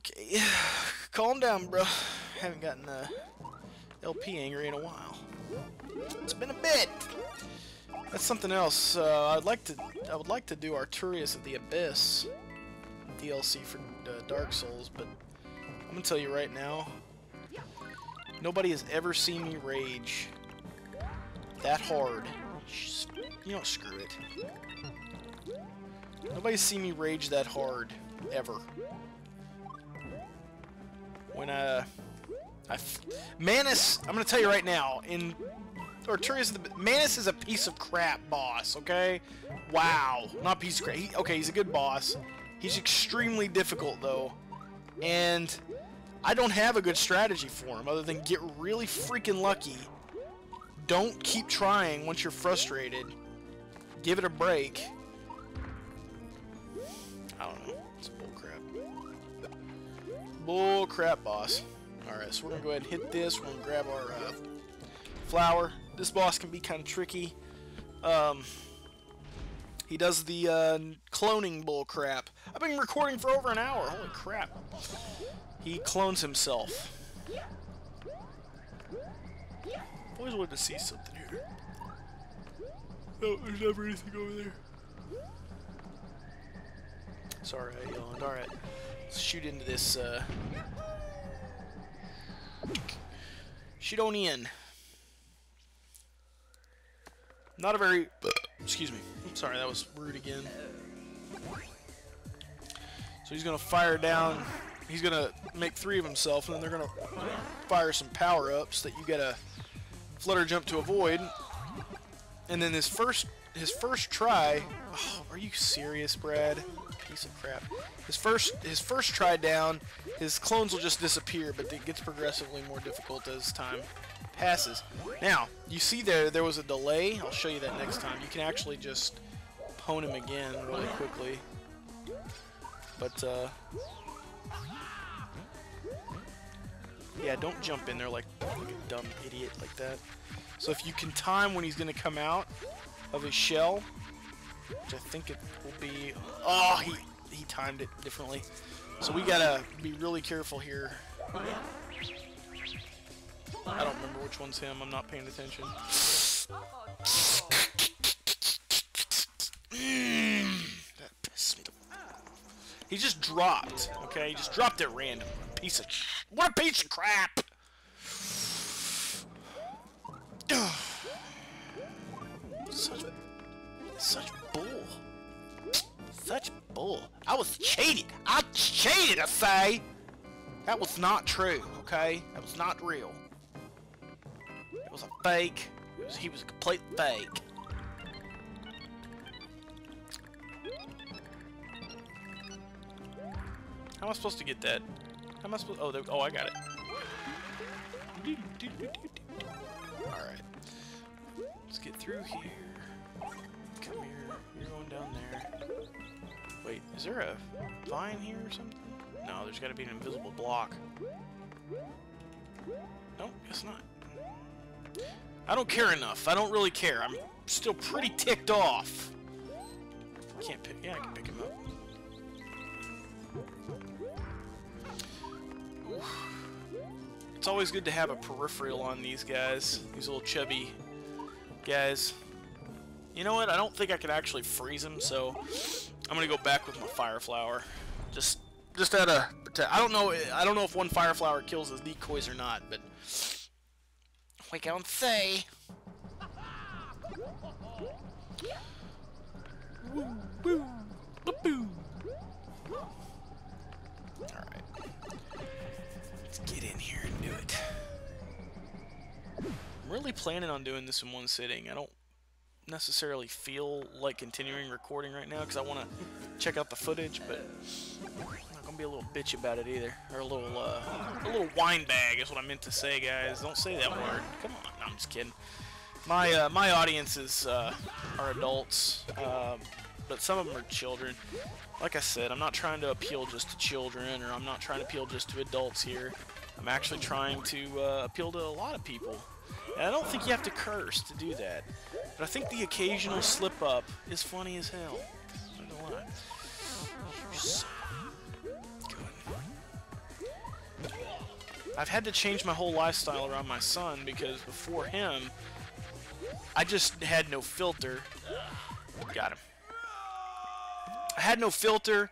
Okay, calm down, bro. Haven't gotten LP angry in a while. It's been a bit. That's something else. I would like to do Artorias of the Abyss DLC for Dark Souls, but I'm gonna tell you right now, nobody has ever seen me rage that hard. You know, screw it. Nobody's seen me rage that hard ever. When Manus, I'm gonna tell you right now, in Artorias of the Manus is a piece of crap boss, okay? Wow, not a piece of crap. Okay, he's a good boss. He's extremely difficult though, and I don't have a good strategy for him other than get really freaking lucky. Don't keep trying once you're frustrated. Give it a break. I don't know. It's bullcrap. Bullcrap boss. Alright, so we're going to go ahead and hit this. We're going to grab our flower. This boss can be kind of tricky. He does the cloning bullcrap. I've been recording for over an hour. Holy crap. He clones himself. Always wanted to see something here. No, there's never anything over there. Sorry, I yawned. Alright, let's shoot into this, shoot on in. Not a very... Excuse me. I'm sorry, that was rude again. So he's gonna fire down... He's gonna make three of himself, and then they're gonna fire some power-ups that you gotta flutter jump to avoid. And then his first try... Oh, are you serious, Brad? Piece of crap. His first try down, his clones will just disappear, but it gets progressively more difficult as time passes. Now, you see there was a delay. I'll show you that next time. You can actually just pwn him again really quickly. But, yeah, don't jump in there like a dumb idiot like that. So if you can time when he's going to come out of his shell, which I think it will be... Oh, he timed it differently. So we gotta be really careful here. I don't remember which one's him. I'm not paying attention. That pissed me. He just dropped. Okay, he just dropped at random. What a piece of crap! Such bull. Such bull. I was cheated. I cheated, I say! That was not true, okay? That was not real. It was a fake. He was a complete fake. How am I supposed to get that? How am I supposed to... Oh, oh, I got it. Alright. Let's get through here. Come here. You're going down there. Wait, is there a vine here or something? No, there's got to be an invisible block. Nope, it's not. I don't care enough. I don't really care. I'm still pretty ticked off. Can't pick... Yeah, I can pick him up. Oof. It's always good to have a peripheral on these guys. These little chubby guys. You know what? I don't think I can actually freeze him, so I'm gonna go back with my fire flower. Just out of I don't know. I don't know if one fire flower kills his decoys or not, but we don't say. Woo, woo, boo, boo. All right, let's get in here and do it. I'm really planning on doing this in one sitting. I don't necessarily feel like continuing recording right now because I want to check out the footage, but I'm not gonna be a little bitch about it either, or a little wine bag is what I meant to say, guys. Don't say that word. Come on, no, I'm just kidding. My my audience is are adults, but some of them are children. Like I said, I'm not trying to appeal just to children, or I'm not trying to appeal just to adults here. I'm actually trying to appeal to a lot of people. And I don't think you have to curse to do that. But I think the occasional slip-up is funny as hell. I don't know why. Come on. I've had to change my whole lifestyle around my son, because before him, I just had no filter. Got him. I had no filter,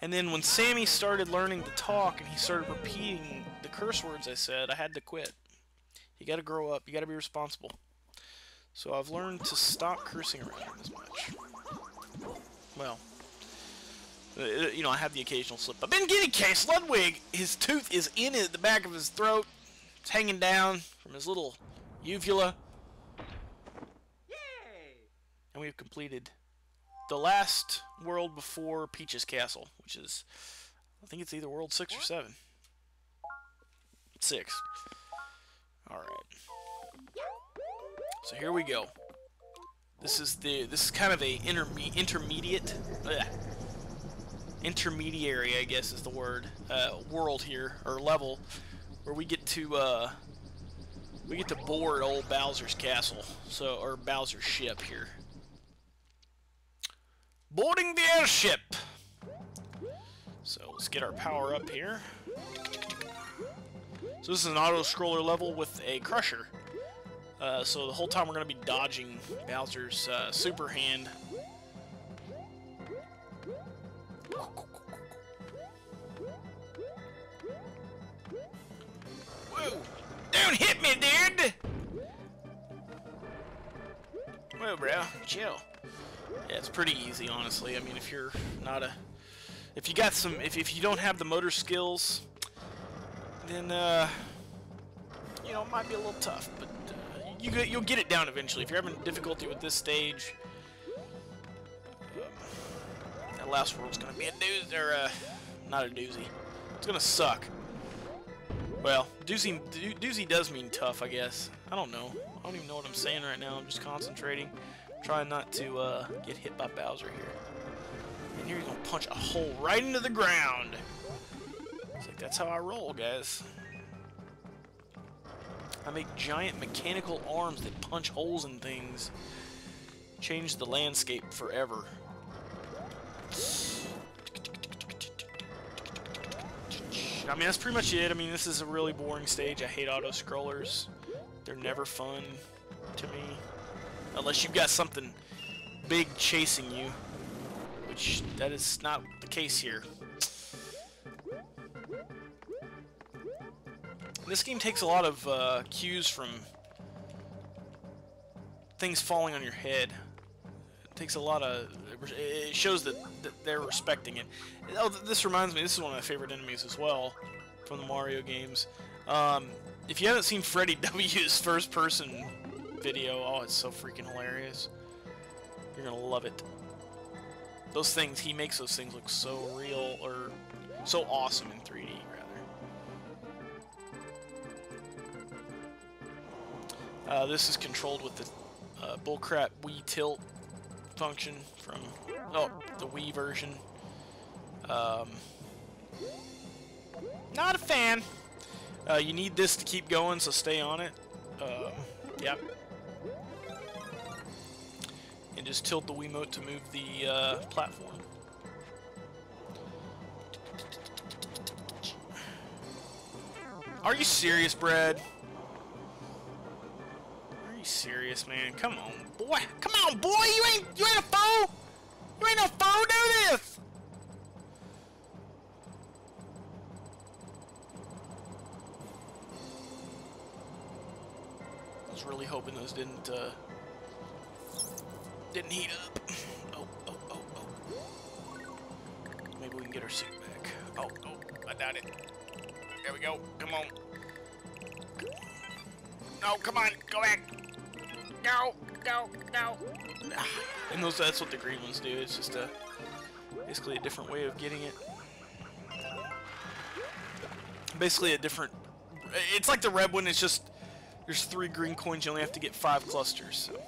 and then when Sammy started learning to talk and he started repeating the curse words I said, I had to quit. You gotta grow up. You gotta be responsible. So I've learned to stop cursing around him as much. Well, you know, I have the occasional slip. But in any case, Ludwig, his tooth is in the back of his throat. It's hanging down from his little uvula. Yay! And we've completed the last world before Peach's Castle, which is, I think it's either world 6 or 7. 6. Alright. So here we go. This is kind of a intermediary, I guess is the word, world here, or level, where we get to board old Bowser's castle, so, or Bowser's ship here. Boarding the airship! So let's get our power up here. So this is an auto-scroller level with a crusher. So the whole time we're going to be dodging Bowser's super hand. Whoa! Don't hit me, dude! Whoa, bro. Chill. Yeah, it's pretty easy, honestly. I mean, if you're not a... If you got some... If you don't have the motor skills, then, you know, it might be a little tough, but... You'll get it down eventually. If you're having difficulty with this stage, that last world's gonna be a doozy, or not a doozy. It's gonna suck. Well, doozy does mean tough, I guess. I don't know. I don't even know what I'm saying right now. I'm just concentrating, trying not to get hit by Bowser here. And here you're gonna punch a hole right into the ground. It's like that's how I roll, guys. I make giant mechanical arms that punch holes in things. Change the landscape forever. I mean, that's pretty much it. I mean, this is a really boring stage. I hate auto-scrollers. They're never fun to me. Unless you've got something big chasing you. Which, that is not the case here. This game takes a lot of cues from things falling on your head. It takes a lot of... It shows that they're respecting it. Oh, this reminds me, this is one of my favorite enemies as well from the Mario games. If you haven't seen Freddy W's first-person video, oh, it's so freaking hilarious. You're gonna love it. Those things, he makes those things look so real, or so awesome in 3D. This is controlled with the bullcrap Wii tilt function from the Wii version. Not a fan. You need this to keep going, so stay on it. Yep. And just tilt the Wiimote to move the platform. Are you serious, Brad? Serious, man. Come on, boy. Come on, boy. You ain't a fool. You ain't no fool. Do this. I was really hoping those didn't heat up. Oh. Maybe we can get our suit back. Oh, I doubt it. There we go. Come on. No, come on. Go back. No. And that's what the green ones do. It's just basically a different way of getting it. Basically a different... It's like the red one, it's just... There's 3 green coins, you only have to get 5 clusters, so...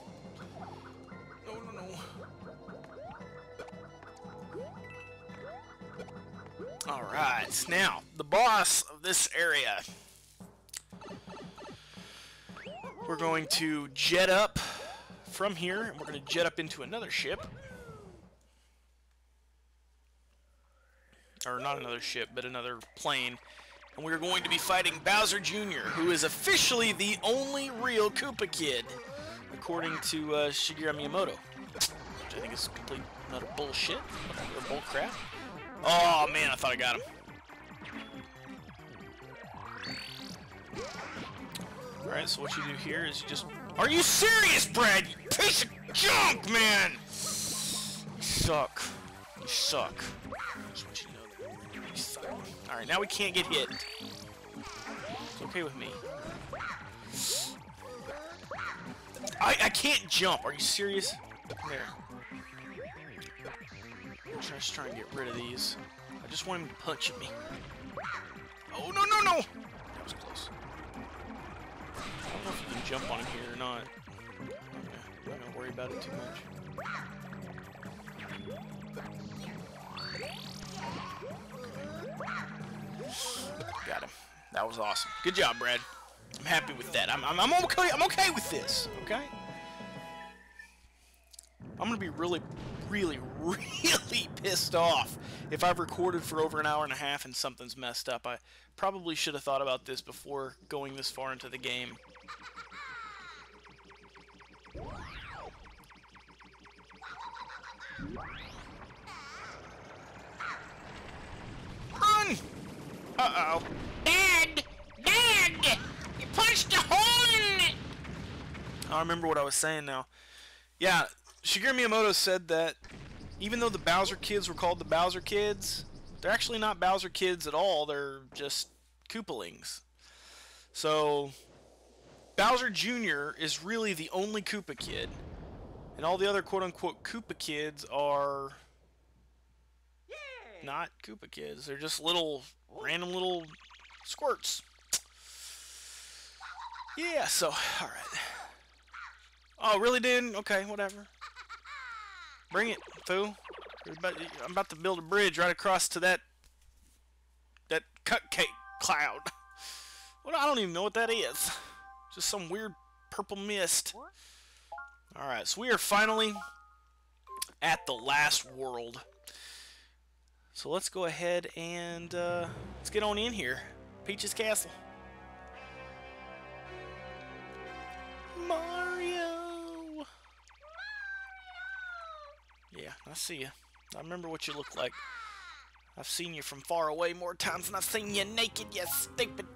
No. Alright, now, the boss of this area... We're going to jet up from here, and we're going to jet up into another ship. Or not another ship, but another plane. and we're going to be fighting Bowser Jr., who is officially the only real Koopa kid, according to Shigeru Miyamoto, which I think is complete and utter bullshit, or bullcrap. Oh man, I thought I got him. Alright, so what you do here is you just... Are you serious, Brad? You piece of junk, man! You suck. You suck. That's what you know. You suck. Alright, now we can't get hit. It's okay with me. I can't jump. Are you serious? There. I'm just trying to get rid of these. I just want him to punch at me. Oh, no, no, no! That was close. I don't know if you can jump on him here or not. I'm not gonna worry about it too much. Okay. Got him. That was awesome. Good job, Brad. I'm happy with that. I'm okay. I'm okay with this. Okay. I'm gonna be really pissed off if I've recorded for over an hour and a half and something's messed up. I probably should have thought about this before going this far into the game. Run! Uh-oh. Dad! Dad! You punched a hole in it! I remember what I was saying now. Yeah, Shigeru Miyamoto said that even though the Bowser kids were called the Bowser kids, they're actually not Bowser kids at all. They're just Koopalings. So Bowser Jr. is really the only Koopa kid, and all the other quote-unquote Koopa kids are not Koopa kids. They're just little random little squirts. Yeah. So all right. Oh, really, dude? Okay, whatever. Bring it, fool. I'm about to build a bridge right across to that cupcake cloud. Well, I don't even know what that is. Just some weird purple mist. Alright, so we are finally at the last world. So let's go ahead and let's get on in here. Peach's Castle. Mario! Yeah, I see you. I remember what you look like. I've seen you from far away more times than I've seen you naked, you stupid...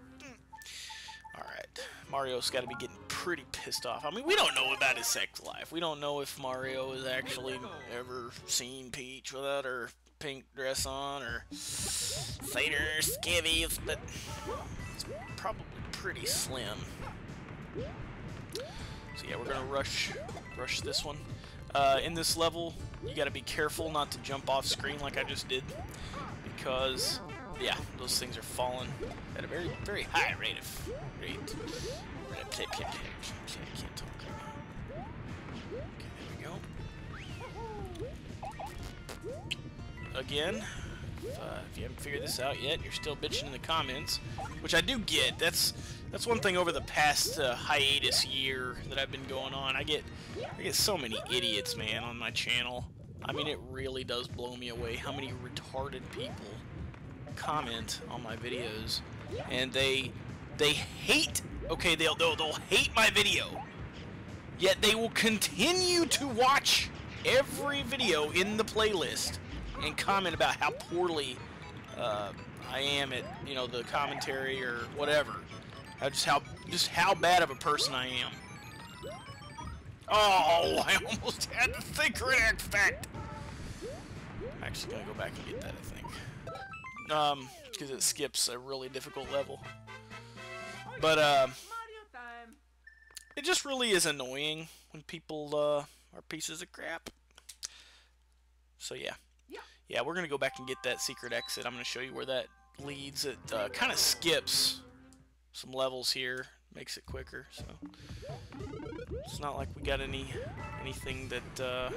Alright, Mario's gotta be getting pretty pissed off. I mean, we don't know about his sex life. We don't know if Mario has actually ever seen Peach without her pink dress on, or Seder skivvies, but it's probably pretty slim. So yeah, we're gonna rush this one. In this level, you gotta be careful not to jump off screen like I just did, because yeah, those things are falling at a very high rate of can't talk. Okay, there we go. Again, if you haven't figured this out yet, you're still bitching in the comments, which I do get. That's one thing over the past hiatus year that I've been going on. I get so many idiots, man, on my channel. I mean, it really does blow me away how many retarded people comment on my videos, and they hate. Okay, they'll hate my video, yet they will continue to watch every video in the playlist and comment about how poorly I am at, you know, the commentary or whatever. Just how bad of a person I am. Oh, I almost had the secret effect. I'm actually gonna go back and get that, I think, because it skips a really difficult level. But it just really is annoying when people are pieces of crap. So yeah, we're gonna go back and get that secret exit. I'm gonna show you where that leads. It kind of skips some levels here, makes it quicker, so it's not like we got anything that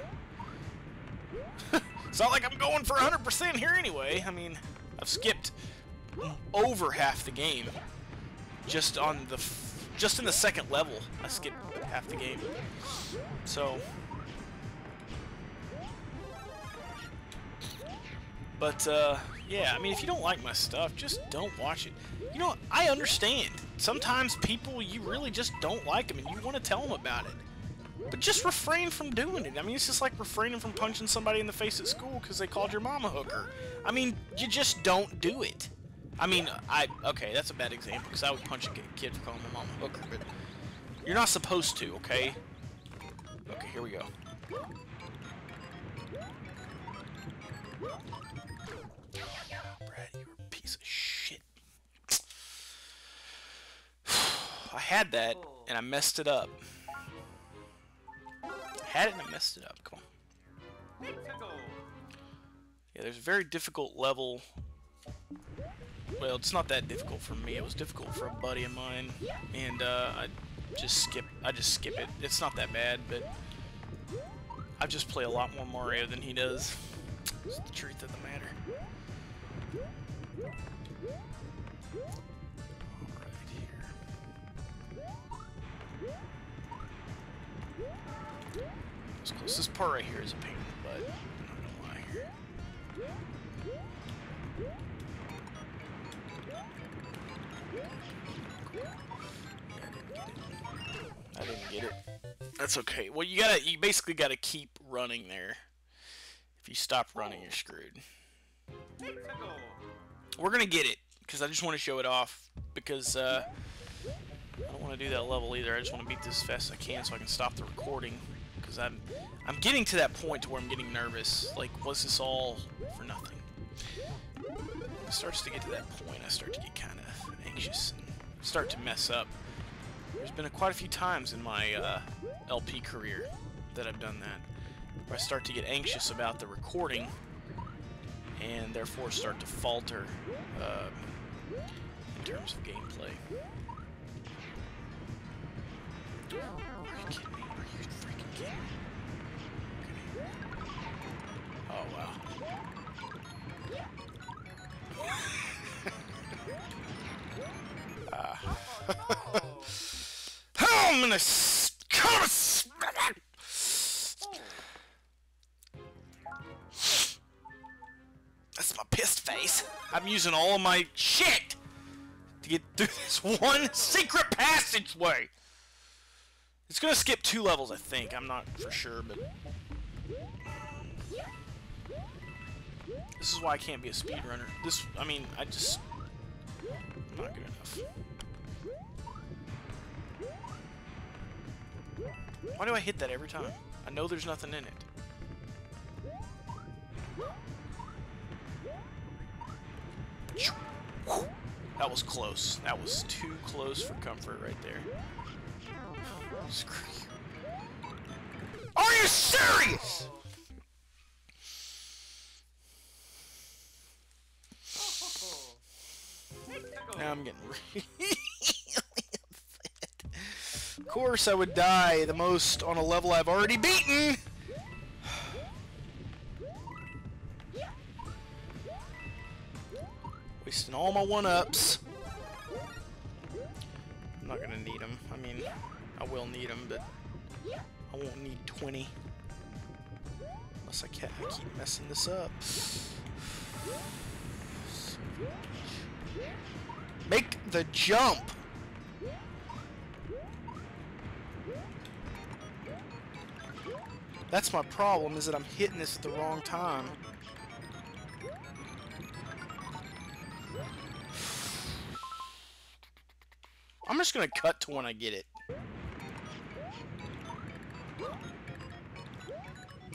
it's not like I'm going for 100% here anyway. I mean, I've skipped over half the game just on the just in the second level. I skipped half the game. So But, yeah, I mean, if you don't like my stuff, just don't watch it. You know, I understand. Sometimes people, you really just don't like them, and you want to tell them about it. But just refrain from doing it. I mean, it's just like refraining from punching somebody in the face at school because they called your mom a hooker. I mean, you just don't do it. I mean, okay, that's a bad example because I would punch a kid for calling my mom a hooker, but you're not supposed to, okay? Okay, here we go. Brad, you're a piece of shit. I had that, and I messed it up. Had it and I messed it up. Come on. Yeah, there's a very difficult level. Well, it's not that difficult for me. It was difficult for a buddy of mine, and I just skip it. It's not that bad, but I just play a lot more Mario than he does. It's the truth of the matter. It's close. This part right here is a pain in the butt. I'm not gonna lie here. I didn't get it. That's okay. Well, you basically gotta keep running there. If you stop running, you're screwed. We're gonna get it because I just want to show it off because I don't want to do that level either. I just want to beat this as fast as I can so I can stop the recording. Because I'm getting to that point to where I'm getting nervous. Like, was this all for nothing? When it starts to get to that point, I start to get kind of anxious and start to mess up. There's been quite a few times in my LP career that I've done that, where I start to get anxious about the recording and therefore start to falter in terms of gameplay. Are you kidding me? Are you freaking kidding me? Okay. Oh wow. I'm gonna come. That's my pissed face. I'm using all of my shit to get through this one secret passageway. It's gonna skip two levels, I think. I'm not for sure, but this is why I can't be a speedrunner. This, I mean, I'm not good enough. Why do I hit that every time? I know there's nothing in it. That was close. That was too close for comfort right there. Screw you. Are you serious? Now I'm getting really upset. Of course I would die the most on a level I've already beaten. Wasting all my one-ups. I'm not gonna need them. I mean, I will need them, but I won't need 20. Unless I keep messing this up. Make the jump! That's my problem, is that I'm hitting this at the wrong time. I'm just gonna cut to when I get it.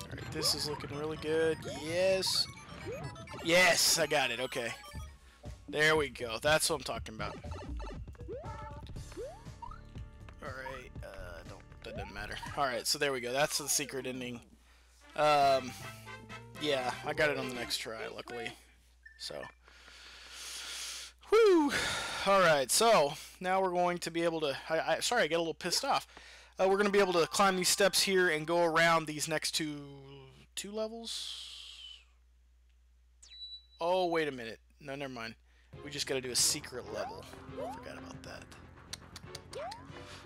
Alright, this is looking really good. Yes! Yes! I got it, okay. There we go. That's what I'm talking about. Alright, that doesn't matter. Alright, so there we go. That's the secret ending. Yeah, I got it on the next try, luckily. So. Whew! Alright, so, now we're going to be able to... sorry, I got a little pissed off. We're going to be able to climb these steps here and go around these next two levels? Oh, wait a minute. No, never mind. We just got to do a secret level. I forgot about that.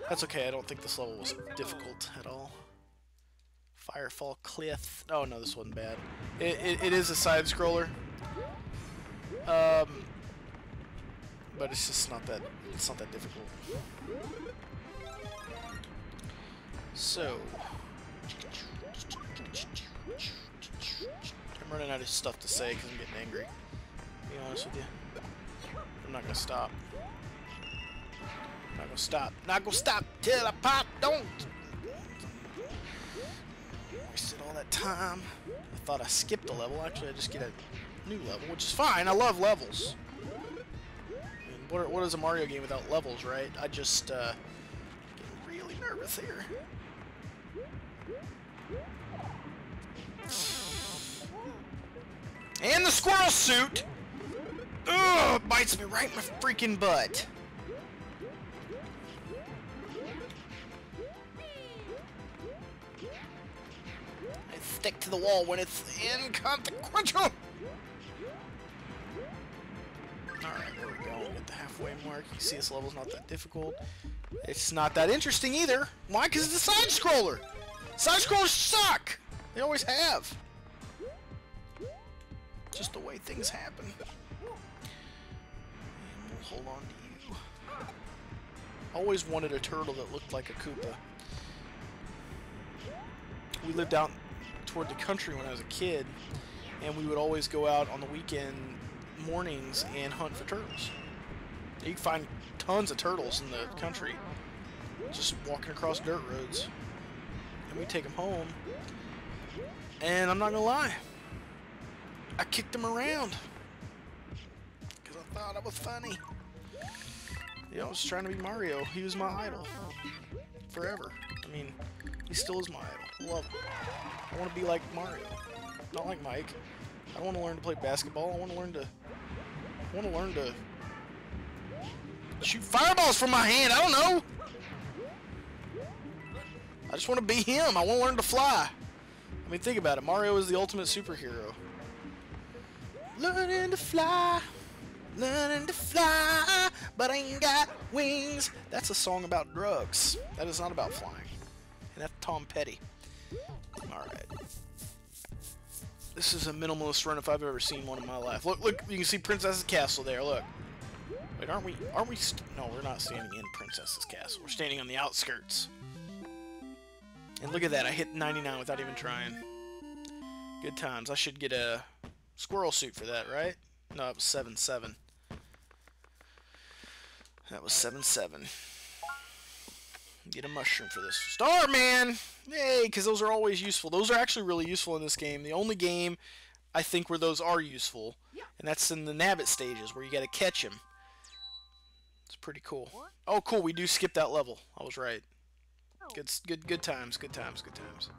That's okay, I don't think this level was difficult at all. Firefall Cliff. Oh, no, this wasn't bad. It is a side-scroller. But it's just not that difficult. So I'm running out of stuff to say because I'm getting angry. To be honest with you, I'm not gonna stop. Not gonna stop. Not gonna stop till I pop. Don't. Wasted all that time. I thought I skipped a level. Actually, I just get a new level, which is fine. I love levels. I mean, what is a Mario game without levels, right? I just get really nervous here. And the squirrel suit. Ugh, bites me right in my freaking butt. Stick to the wall when it's inconsequential! Alright, there we go. At the halfway mark. You see this level's not that difficult. It's not that interesting either. Why? Because it's a side-scroller! Side-scrollers suck! They always have. Just the way things happen. And we'll hold on to you. Always wanted a turtle that looked like a Koopa. We lived out toward the country when I was a kid, and we would always go out on the weekend mornings and hunt for turtles. You can find tons of turtles in the country just walking across dirt roads, and we take them home, and I'm not gonna lie, I kicked them around because I thought I was funny. You know, I was trying to be Mario. He was my idol forever. I mean, he still is my idol. Love him. I want to be like Mario, not like Mike. I want to learn to play basketball. I want to learn to shoot fireballs from my hand. I don't know. I just want to be him. I want to learn to fly. I mean, think about it. Mario is the ultimate superhero. Learning to fly, but I ain't got wings. That's a song about drugs. That is not about flying. And that's Tom Petty. Alright. This is a minimalist run if I've ever seen one in my life. Look, you can see Princess's Castle there, look. Wait, aren't we, no, we're not standing in Princess's Castle. We're standing on the outskirts. And look at that, I hit 99 without even trying. Good times. I should get a squirrel suit for that, right? No, it was 7-7. That was 7-7. Get a mushroom for this. Star Man! Yay, because those are always useful. Those are actually really useful in this game. The only game, I think, where those are useful, and that's in the Nabbit stages, where you gotta catch him. It's pretty cool. Oh, cool, we do skip that level. I was right. Good times, good times, good times.